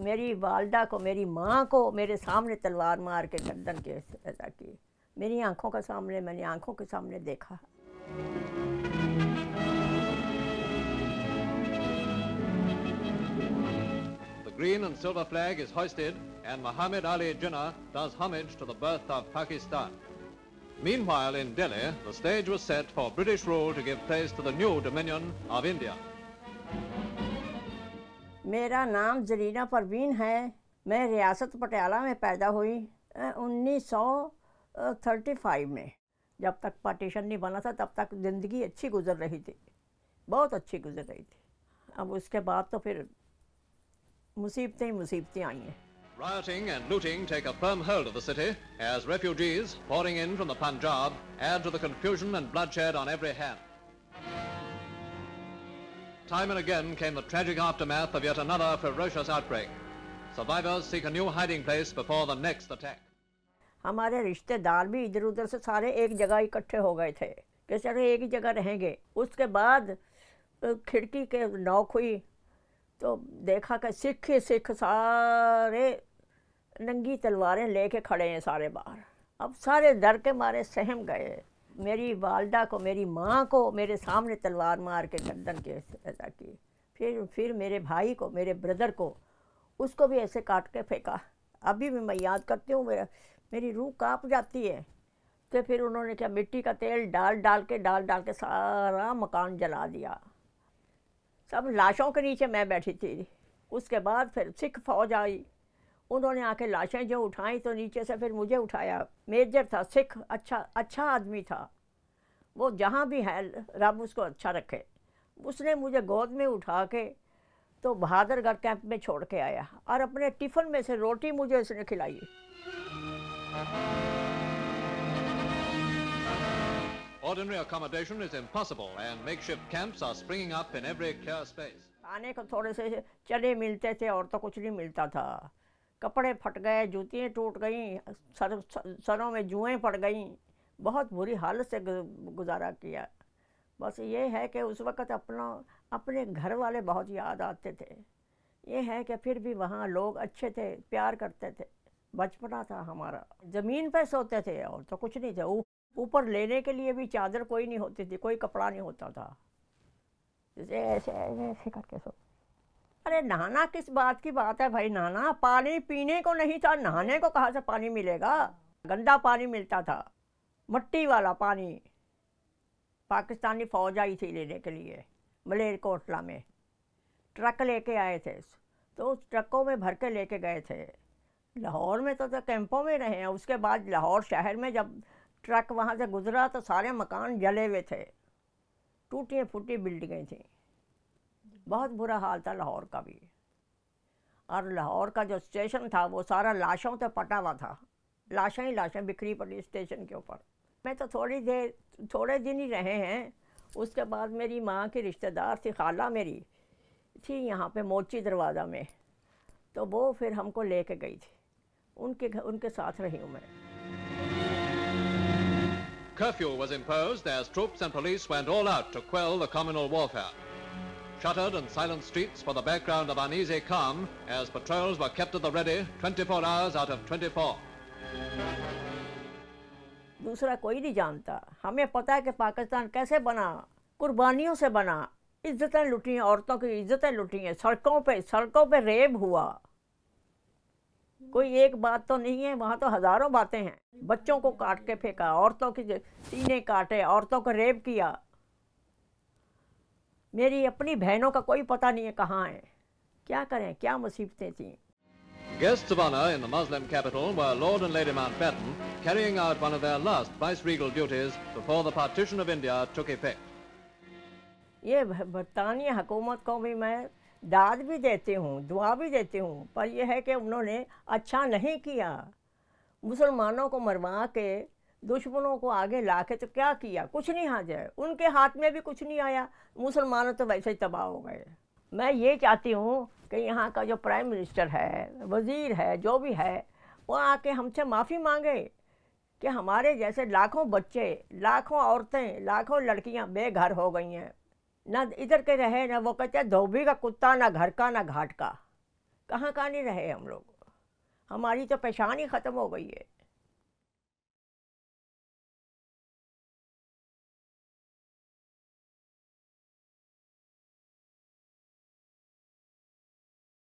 मेरी वालदा को, मेरी माँ को मेरे सामने तलवार मार के गर्दन के ऐसा किए। मेरी आंखों के सामने, मैंने आंखों के सामने देखा। The green and silver flag is hoisted and Muhammad Ali Jinnah does homage to the birth of Pakistan. Meanwhile in Delhi, the stage was set for British rule to give place to the new dominion of India. मेरा नाम जरीना परवीन है। मैं रियासत पटियाला में पैदा हुई 1935 में। जब तक पार्टीशन नहीं बना था तब तक ज़िंदगी अच्छी गुजर रही थी, बहुत अच्छी गुजर रही थी। अब उसके बाद तो फिर मुसीबतें ही मुसीबतें आई हैं। Rioting and looting take a firm hold of the city as refugees pouring in from the Punjab add to the confusion and bloodshed on every hand. Time and again came the tragic aftermath of yet another ferocious outbreak. Survivors seek a new hiding place before the next attack. हमारे रिश्तेदार भी इधर उधर से सारे एक जगह इकट्ठे हो गए थे कि सारे एक ही जगह रहेंगे। उसके बाद खिड़की के नॉक हुई तो देखा कि सिख ही सिख सारे नंगी तलवारें लेके खड़े हैं सारे बाहर। अब सारे डर के मारे सहम गए। मेरी वालदा को, मेरी माँ को मेरे सामने तलवार मार के गर्दन के ऐसा किए। फिर मेरे भाई को, मेरे ब्रदर को, उसको भी ऐसे काट के फेंका। अभी भी मैं याद करती हूँ, मेरी रूह काँप जाती है। तो फिर उन्होंने क्या मिट्टी का तेल डाल डाल के सारा मकान जला दिया। सब लाशों के नीचे मैं बैठी थी। उसके बाद फिर सिख फौज आई, उन्होंने आके लाशें जो उठाई तो नीचे से फिर मुझे उठाया। मेजर था सिख, अच्छा आदमी था वो। जहाँ भी है रब उसको अच्छा रखे। उसने मुझे गोद में उठा के तो बहादुरगढ़ कैंप में छोड़ के आया और अपने टिफ़िन में से रोटी मुझे उसने खिलाई। Ordinary accommodation is impossible and makeshift camps are springing up in every clear space. खाने को थोड़े से चने मिलते थे और तो कुछ नहीं मिलता था। कपड़े फट गए, जूतियाँ टूट गईं, सरों में जुएं पड़ गईं। बहुत बुरी हालत से गुजारा किया। बस ये है कि उस वक़्त अपने घर वाले बहुत याद आते थे। ये है कि फिर भी वहाँ लोग अच्छे थे, प्यार करते थे। बचपना था हमारा। ज़मीन पर सोते थे और तो कुछ नहीं था। ऊपर लेने के लिए भी चादर कोई नहीं होती थी, कोई कपड़ा नहीं होता था। जैसे ऐसे ऐसे करके सोते। अरे नहाना किस बात की बात है भाई, नहाना पानी पीने को नहीं था। नहाने को कहाँ से पानी मिलेगा? गंदा पानी मिलता था, मट्टी वाला पानी। पाकिस्तानी फौज आई थी लेने के लिए मलेर कोटला में। ट्रक लेके आए थे तो उस ट्रकों में भर के लेके गए थे। लाहौर में तो कैंपों में रहे हैं। उसके बाद लाहौर शहर में जब ट्रक वहाँ से गुजरा तो सारे मकान जले हुए थे, टूटी फूटी बिल्डिंगें थी। बहुत बुरा हाल था लाहौर का भी। और लाहौर का जो स्टेशन था वो सारा लाशों से पटा हुआ था। लाशें ही लाशें बिखरी पड़ी स्टेशन के ऊपर। मैं तो थोड़े दिन ही रहे हैं। उसके बाद मेरी माँ की रिश्तेदार थी, खाला मेरी थी यहाँ पे मोची दरवाज़ा में, तो वो फिर हमको ले के गई थी। उनके साथ रही हूँ मैं। Curfew was imposed as troops and police went all out to quell the communal warfare. Shuttered and silent streets for the background of uneasy calm as patrols were kept at the ready 24 hours out of 24. दूसरा कोई नहीं जानता। हमें पता है कि पाकिस्तान कैसे बना, कुर्बानियों से बना। इज्जतें लुटी हैं, औरतों की इज्जतें लुटी हैं। सड़कों पे रेप हुआ। कोई एक बात तो नहीं है, वहाँ तो हज़ारों बातें हैं। बच्चों को काट के फेंका, औरतों की सीने काटे, औरतों को रेप किया। मेरी अपनी बहनों का कोई पता नहीं है कहाँ है। क्या करें, क्या मुसीबतें थीं। Guests of honor in the Muslim capital were Lord and Lady Mountbatten carrying out one of their last viceregal duties before the partition of India took effect. ये बरतानिया हुकूमत को भी मैं दाद भी देती हूँ, दुआ भी देती हूँ, पर यह है कि उन्होंने अच्छा नहीं किया। मुसलमानों को मरवा के दुश्मनों को आगे लाके तो क्या किया? कुछ नहीं आ जाए। उनके हाथ में भी कुछ नहीं आया। मुसलमानों तो वैसे ही तबाह हो गए। मैं ये चाहती हूँ कि यहाँ का जो प्राइम मिनिस्टर है, वज़ीर है, जो भी है, वो आके हमसे माफ़ी मांगे कि हमारे जैसे लाखों बच्चे, लाखों औरतें, लाखों लड़कियाँ बेघर हो गई हैं। ना इधर के रहे, ना वो कहते धोबी का कुत्ता, ना घर का, ना घाट का। कहाँ कहाँ नहीं रहे हम लोग, हमारी तो पहचान ही ख़त्म हो गई है।